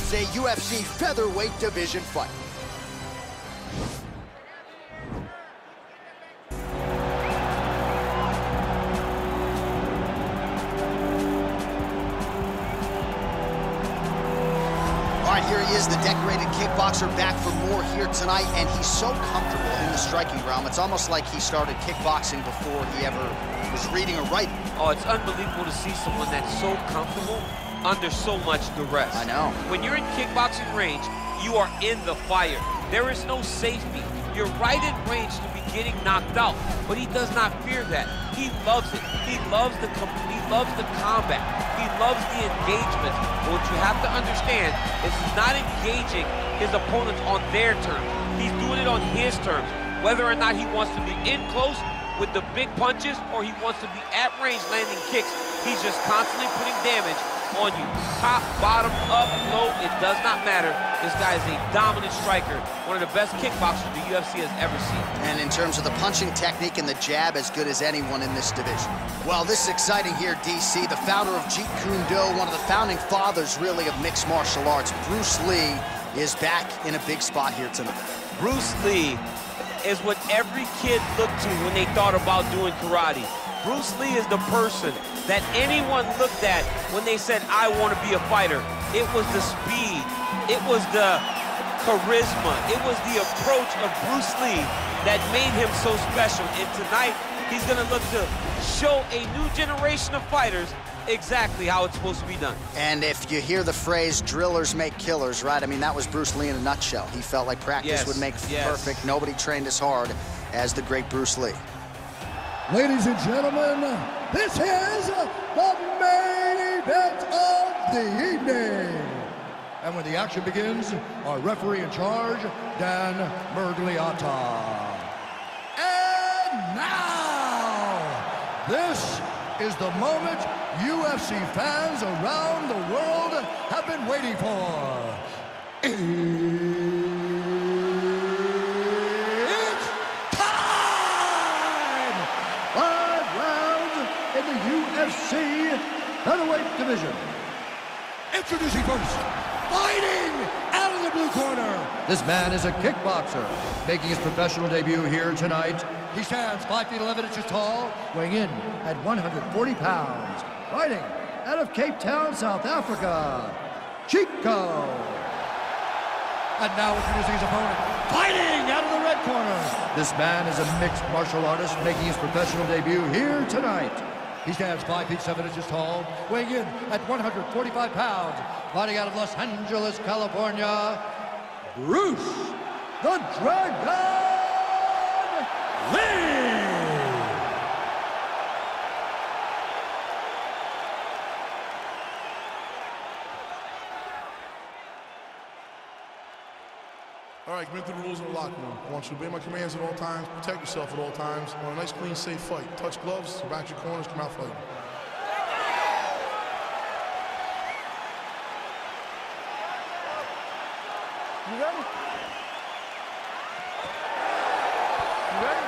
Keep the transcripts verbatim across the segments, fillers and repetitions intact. It's a U F C featherweight division fight. All right, here he is, the decorated kickboxer, back for more here tonight, and he's so comfortable in the striking realm. It's almost like he started kickboxing before he ever was reading or writing. Oh, it's unbelievable to see someone that's so comfortable under so much duress. I know. When you're in kickboxing range, you are in the fire. There is no safety. You're right in range to be getting knocked out, but he does not fear that. He loves it. He loves the he loves the combat. He loves the engagement. But what you have to understand is he's not engaging his opponents on their terms. He's doing it on his terms, whether or not he wants to be in close with the big punches or he wants to be at range landing kicks. He's just constantly putting damage on you. Top, bottom, up, low, it does not matter. This guy is a dominant striker, one of the best kickboxers the U F C has ever seen. And in terms of the punching technique and the jab, as good as anyone in this division. Well, this is exciting here, D C. The founder of Jeet Kune Do, one of the founding fathers, really, of mixed martial arts, Bruce Lee, is back in a big spot here tonight. Bruce Lee is what every kid looked to when they thought about doing karate. Bruce Lee is the person that anyone looked at when they said, I want to be a fighter. It was the speed, it was the charisma, it was the approach of Bruce Lee that made him so special. And tonight, he's gonna look to show a new generation of fighters exactly how it's supposed to be done. And if you hear the phrase, drillers make killers, right? I mean, that was Bruce Lee in a nutshell. He felt like practice yes, would make yes. perfect. Nobody trained as hard as the great Bruce Lee. Ladies and gentlemen, this is the main event of the evening. And when the action begins, our referee in charge, Dan Miragliotta. And now, this is the moment U F C fans around the world have been waiting for. It's time! Five rounds in the U F C featherweight division. Introducing first, fighting out of the blue corner. This man is a kickboxer, making his professional debut here tonight. He stands five feet eleven inches tall, weighing in at one hundred forty pounds. Fighting out of Cape Town, South Africa, Chico. And now introducing his opponent, fighting out of the red corner. This man is a mixed martial artist making his professional debut here tonight. He stands five feet seven inches tall, weighing in at one hundred forty-five pounds. Fighting out of Los Angeles, California, Bruce the Dragon. Lee! All right, commit to the rules of the locker room. I want you to obey my commands at all times, protect yourself at all times. I want a nice, clean, safe fight. Touch gloves, go back to your corners, come out fighting. You ready? You ready?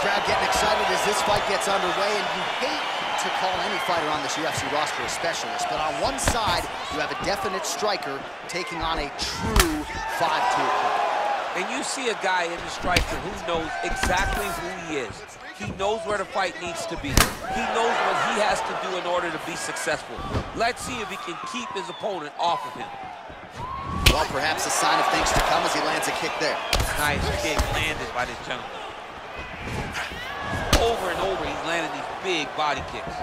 Crowd getting excited as this fight gets underway, and you hate to call any fighter on this U F C roster a specialist, but on one side, you have a definite striker taking on a true five two. And you see a guy in the striker who knows exactly who he is. He knows where the fight needs to be. He knows what he has to do in order to be successful. Let's see if he can keep his opponent off of him. Well, perhaps a sign of things to come as he lands a kick there. Nice kick landed by this gentleman. Over and over, he's landing these big body kicks.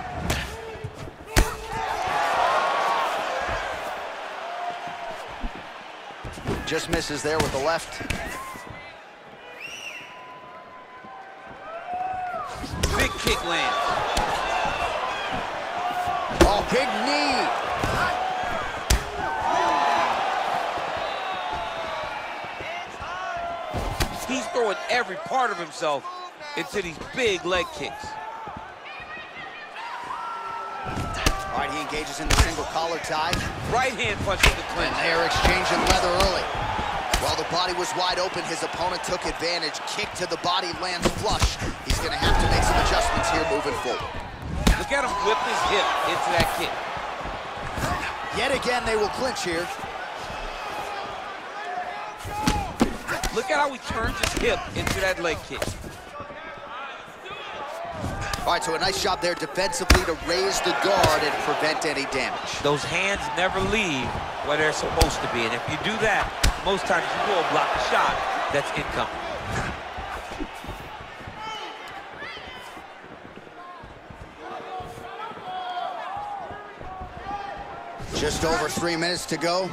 Just misses there with the left. Big kick lands. Oh, big knee. He's throwing every part of himself into these big leg kicks. All right, he engages in the single collar tie. Right hand punch to the clinch. And they are exchanging leather early. While the body was wide open, his opponent took advantage. Kick to the body, lands flush. He's gonna have to make some adjustments here moving forward. The Look at him whip his hip into that kick. Yet again, they will clinch here. Look at how he turns his hip into that leg kick. All right, so a nice job there defensively to raise the guard and prevent any damage. Those hands never leave where they're supposed to be, and if you do that, most times you will block a shot that's incoming. Just over three minutes to go.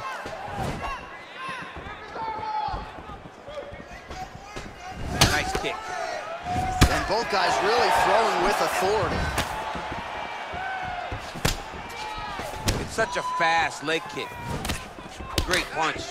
Nice kick. And both guys really throwing with authority. It's such a fast leg kick. Great punch.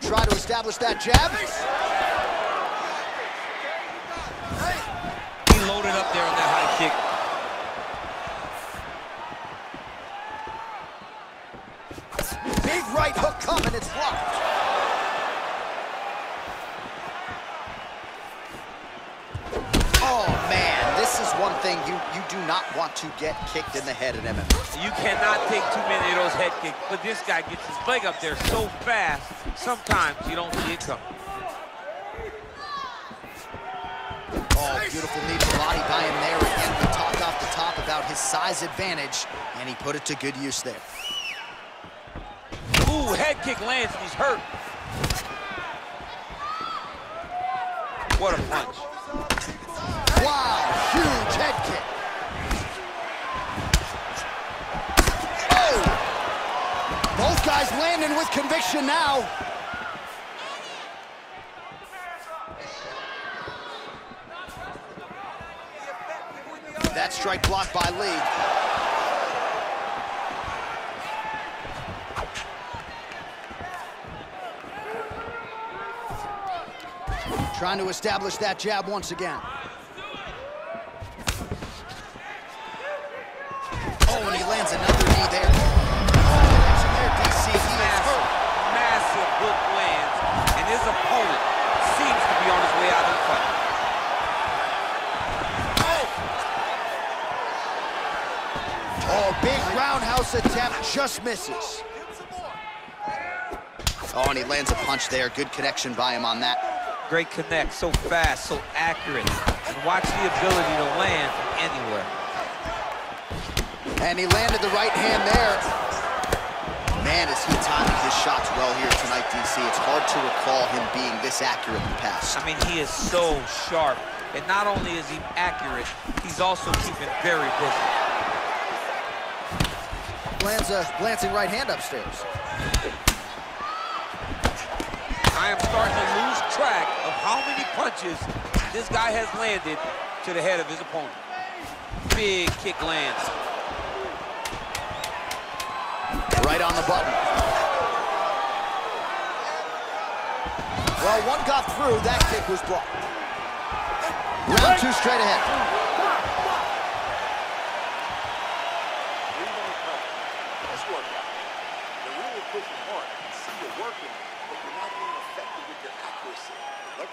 Try to establish that jab. He loaded up there on that high kick. Big right hook coming, it's blocked. Oh man, this is one thing you, you do not want to get kicked in the head in M M A. You cannot take too many of those head kicks, but this guy gets his leg up there so fast. Sometimes you don't see it coming. Oh, beautiful knee to body by him there. Again, we talked off the top about his size advantage, and he put it to good use there. Ooh, head kick lands and he's hurt. What a punch. Wow, huge head kick. Oh! Both guys landing with conviction now. That strike blocked by Lee. Trying to establish that jab once again. Oh, and he lands another knee there. Connection there, D C. Massive, massive hook lands, and his opponent seems to be on his way out of the fight. Oh, big roundhouse attempt, just misses. Oh, and he lands a punch there. Good connection by him on that. Great connect, so fast, so accurate. And watch the ability to land from anywhere. And he landed the right hand there. Man, is he timing his shots well here tonight, D C. It's hard to recall him being this accurate in the past. I mean, he is so sharp. And not only is he accurate, he's also keeping very busy. Lands a glancing right hand upstairs. I am starting to lose track of how many punches this guy has landed to the head of his opponent. Big kick lands. Right on the button. Well, one got through, that kick was blocked. Round two straight ahead.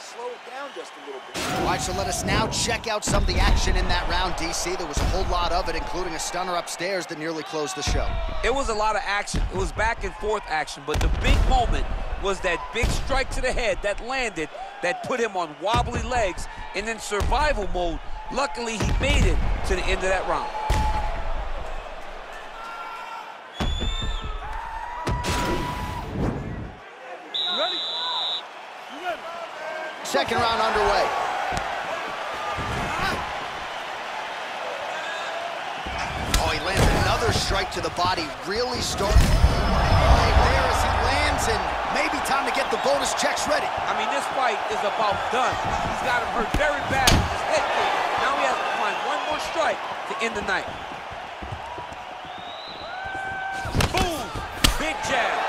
Slow it down just a little bit. All right, so let us now check out some of the action in that round, D C. There was a whole lot of it, including a stunner upstairs that nearly closed the show. It was a lot of action. It was back and forth action, but the big moment was that big strike to the head that landed, that put him on wobbly legs and in survival mode. Luckily, he made it to the end of that round. Second round underway. Oh, he lands another strike to the body. Really starting there as he lands, and maybe time to get the bonus checks ready. I mean, this fight is about done. He's got him hurt very bad with his head kick. Now he has to find one more strike to end the night. Boom! Big jab.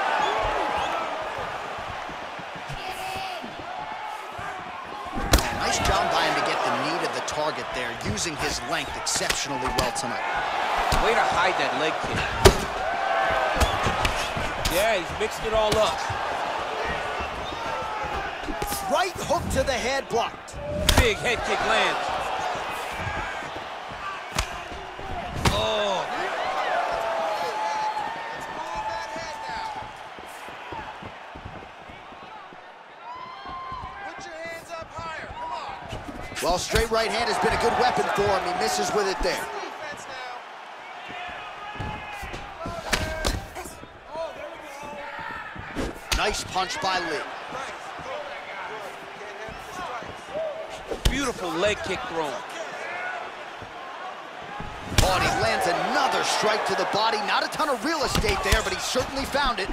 First job by him to get the need of the target there, using his length exceptionally well tonight. Way to hide that leg kick. Yeah, he's mixed it all up. Right hook to the head blocked. Big head kick lands. Well, straight right hand has been a good weapon for him. He misses with it there. Nice punch by Lee. Beautiful leg kick thrown. Oh, and he lands another strike to the body. Not a ton of real estate there, but he certainly found it.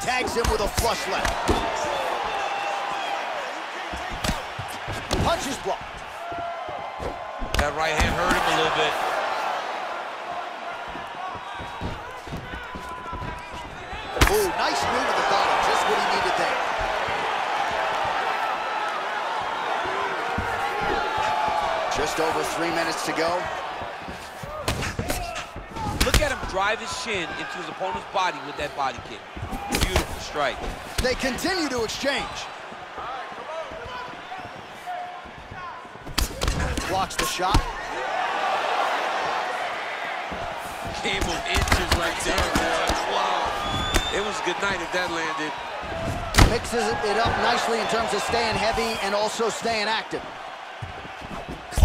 Tags him with a flush left. Punch is blocked. That right hand hurt him a little bit. Ooh, nice move to the body. Just what he needed there. Just over three minutes to go. Look at him drive his shin into his opponent's body with that body kick. Beautiful strike. They continue to exchange. Blocks the shot. Came with inches right there, boy. Wow. It was a good night if that landed. Mixes it up nicely in terms of staying heavy and also staying active.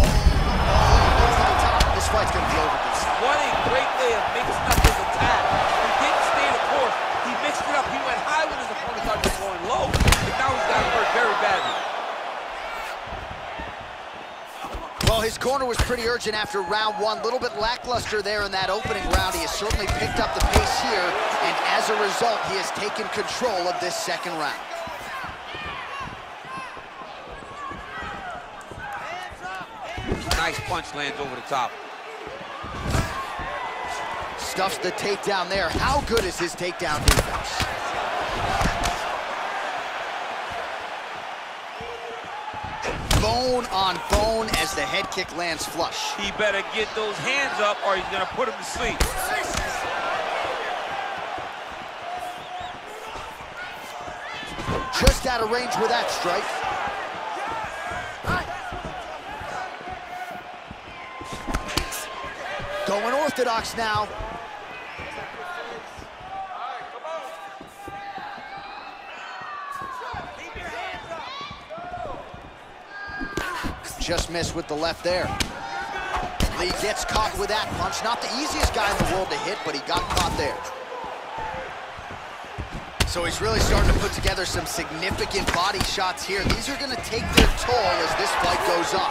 Oh, oh, the top. This fight's going to be over. This. What a great day of mixing up his attack. He didn't stay the course. He mixed it up. He went high when his opponent started going low. And now he's got hurt very badly. Well, his corner was pretty urgent after round one. A little bit lackluster there in that opening round. He has certainly picked up the pace here, and as a result, he has taken control of this second round. Nice punch lands over the top. Stuffs the takedown there. How good is his takedown defense? Bone on bone as the head kick lands flush. He better get those hands up or he's gonna put him to sleep. Just out of range with that strike. Going orthodox now. Just missed with the left there. Lee gets caught with that punch. Not the easiest guy in the world to hit, but he got caught there. So he's really starting to put together some significant body shots here. These are gonna take their toll as this fight goes on.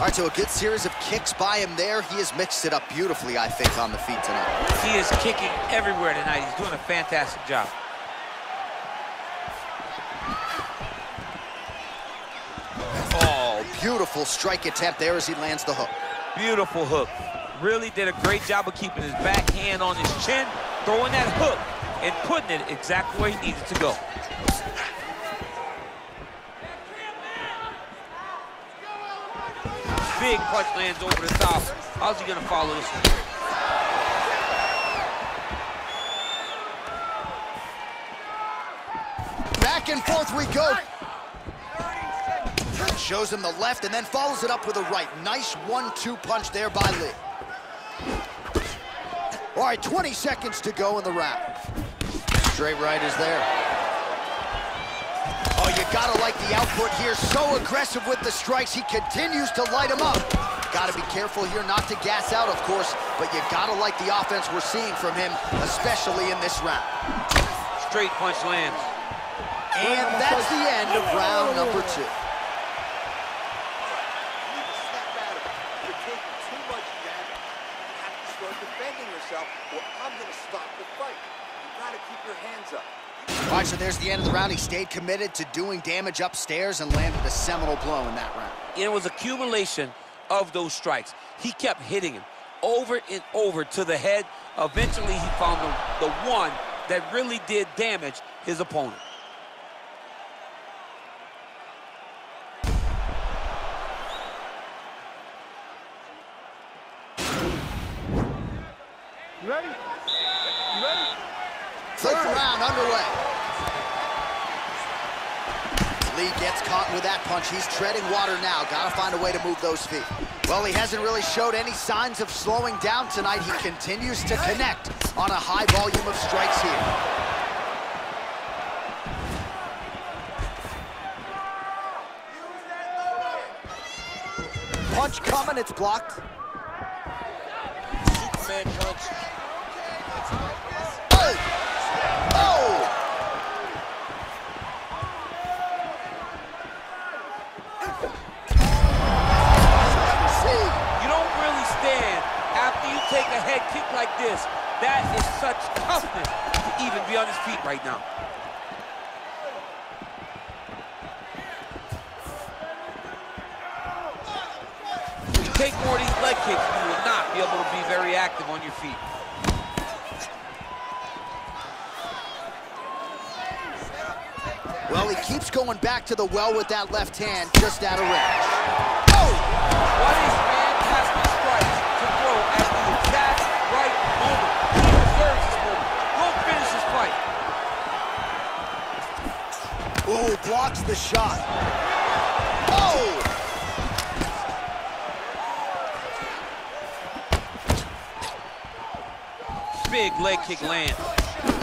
All right, so a good series of kicks by him there. He has mixed it up beautifully, I think, on the feet tonight. He is kicking everywhere tonight. He's doing a fantastic job. Beautiful strike attempt there as he lands the hook. Beautiful hook. Really did a great job of keeping his back hand on his chin, throwing that hook and putting it exactly where he needed to go. Big punch lands over the top. How's he gonna follow this one? Back and forth we go. Shows him the left and then follows it up with a right. Nice one two punch there by Lee. All right, twenty seconds to go in the round. Straight right is there. Oh, you gotta like the output here. So aggressive with the strikes. He continues to light him up. Gotta be careful here not to gas out, of course, but you gotta like the offense we're seeing from him, especially in this round. Straight punch lands. And that's the end of round number two. Well, I'm going to stop the fight. You've got to keep your hands up. All right, so there's the end of the round. He stayed committed to doing damage upstairs and landed a seminal blow in that round. It was accumulation of those strikes. He kept hitting him over and over to the head. Eventually, he found the, the one that really did damage his opponent. You ready? You ready? Sixth round underway. Lee gets caught with that punch. He's treading water now. Gotta find a way to move those feet. Well, he hasn't really showed any signs of slowing down tonight. He continues to connect on a high volume of strikes here. Punch coming, it's blocked. Superman punch. Oh! Oh! See, you don't really stand after you take a head kick like this. That is such toughness to even be on his feet right now. Take more of these leg kicks, you will not be able to be very active on your feet. Well, he keeps going back to the well with that left hand, just out of range. Oh! What is fantastic strikes to throw at the exact right moment. He deserves this moment. Won't finish this fight. Ooh, blocks the shot. Oh! Big leg kick land.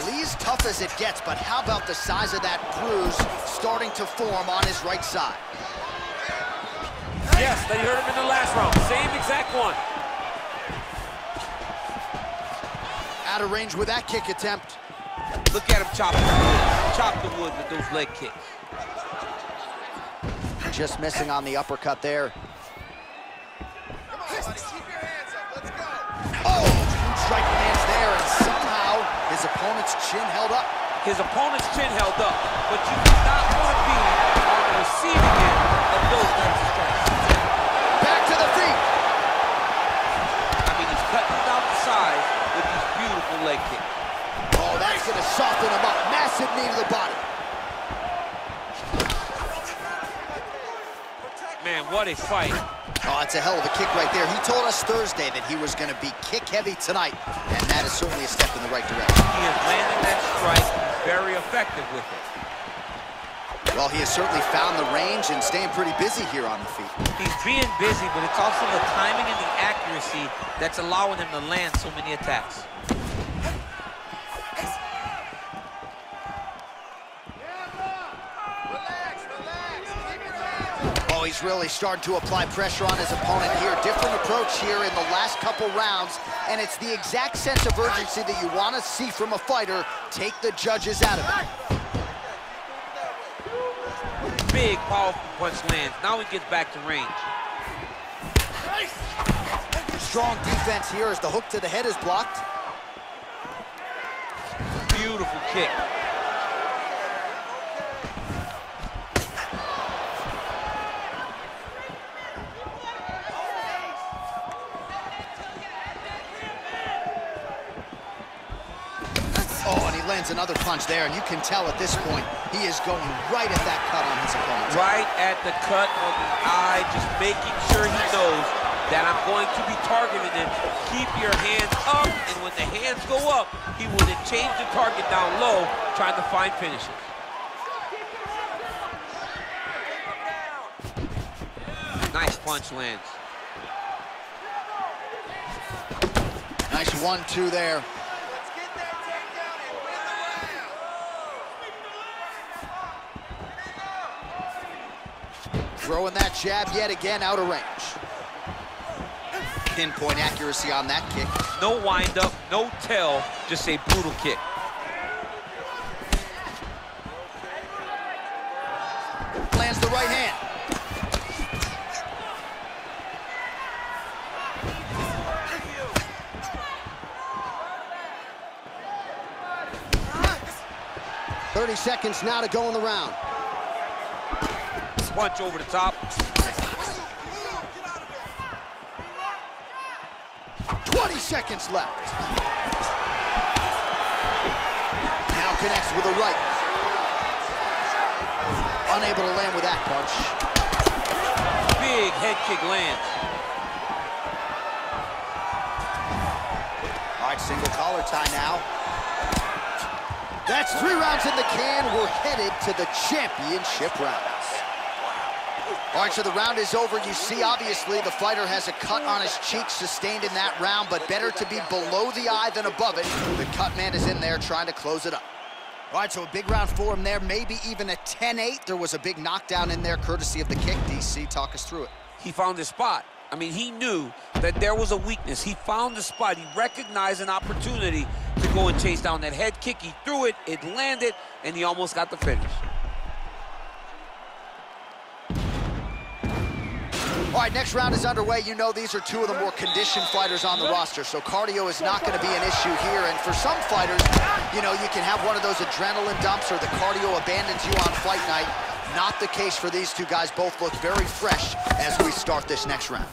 Lee's tough as it gets, but how about the size of that bruise starting to form on his right side? Yes, they heard him in the last round. Same exact one. Out of range with that kick attempt. Look at him chop the wood. Chop the wood with those leg kicks. Just missing on the uppercut there. Come on, buddy, keep your hands up. Let's go. Oh, strike lands there, and somehow his opponent's chin held up. His opponent's chin held up, but you do not want to be on the receiving end of those types of strikes. Back to the feet. I mean, he's cutting down the size with these beautiful leg kicks. Oh, that's going to soften him up. Massive knee to the body. Man, what a fight. Oh, it's a hell of a kick right there. He told us Thursday that he was going to be kick-heavy tonight, and that is certainly a step in the right direction. He is landing that strike very effective with it. Well, he has certainly found the range and staying pretty busy here on the feet. He's being busy, but it's also the timing and the accuracy that's allowing him to land so many attacks. He's really starting to apply pressure on his opponent here. Different approach here in the last couple rounds, and it's the exact sense of urgency that you want to see from a fighter. Take the judges out of it. Big, powerful punch lands. Now he gets back to range. Strong defense here as the hook to the head is blocked. Beautiful kick. Another punch there, and you can tell at this point he is going right at that cut on his opponent. Right at the cut on the eye, just making sure he knows that I'm going to be targeting him. Keep your hands up, and when the hands go up, he will then change the target down low, trying to find finishes. Nice punch lands. Nice one two there. Throwing that jab yet again, out of range. Pinpoint accuracy on that kick. No wind-up, no tell, just a brutal kick. Lands the right hand. thirty seconds now to go in the round. Punch over the top. twenty seconds left. Now connects with a right. Unable to land with that punch. Big head kick lands. All right, single collar tie now. That's three rounds in the can. We're headed to the championship rounds. All right, so the round is over. You see, obviously, the fighter has a cut on his cheek sustained in that round, but better to be below the eye than above it. The cut man is in there trying to close it up. All right, so a big round for him there, maybe even a ten eight. There was a big knockdown in there, courtesy of the kick. D C, talk us through it. He found his spot. I mean, he knew that there was a weakness. He found the spot. He recognized an opportunity to go and chase down that head kick. He threw it, it landed, and he almost got the finish. All right, next round is underway. You know these are two of the more conditioned fighters on the roster, so cardio is not going to be an issue here. And for some fighters, you know, you can have one of those adrenaline dumps or the cardio abandons you on fight night. Not the case for these two guys. Both look very fresh as we start this next round.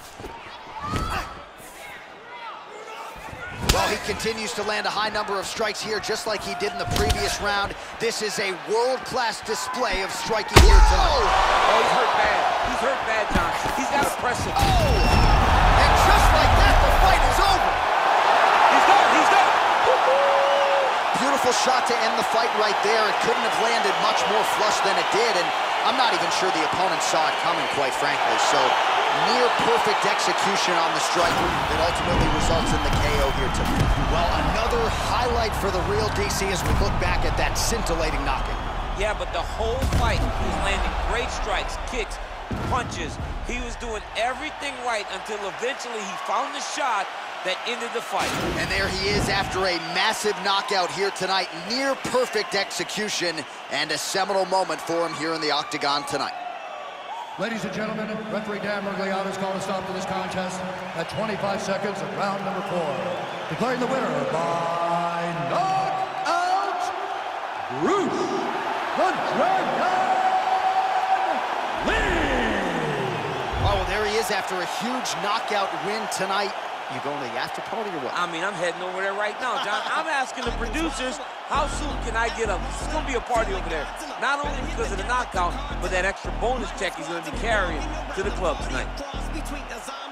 Well, he continues to land a high number of strikes here, just like he did in the previous round. This is a world-class display of striking here tonight. Oh, he's hurt bad. He's hurt bad, John. He's got to press him. Oh! And just like that, the fight is over. He's done. He's done. Beautiful shot to end the fight right there. It couldn't have landed much more flush than it did, and I'm not even sure the opponent saw it coming, quite frankly. So near perfect execution on the strike that ultimately results in the K O here tonight. Well, another highlight for the real D C as we look back at that scintillating knockout. Yeah, but the whole fight, he was landing great strikes, kicks, punches. He was doing everything right until eventually he found the shot that ended the fight. And there he is after a massive knockout here tonight. Near perfect execution and a seminal moment for him here in the octagon tonight. Ladies and gentlemen, referee Dan Miragliotta has called a stop to this contest at twenty-five seconds of round number four. Declaring the winner by knockout, Bruce the Dragon Lee! Oh, there he is after a huge knockout win tonight. You going to the after party or what? I mean, I'm heading over there right now, John. I'm asking the producers, how soon can I get up? It's going to be a party over there. Not only because of the knockout, but that extra bonus check he's going to be carrying to the club tonight.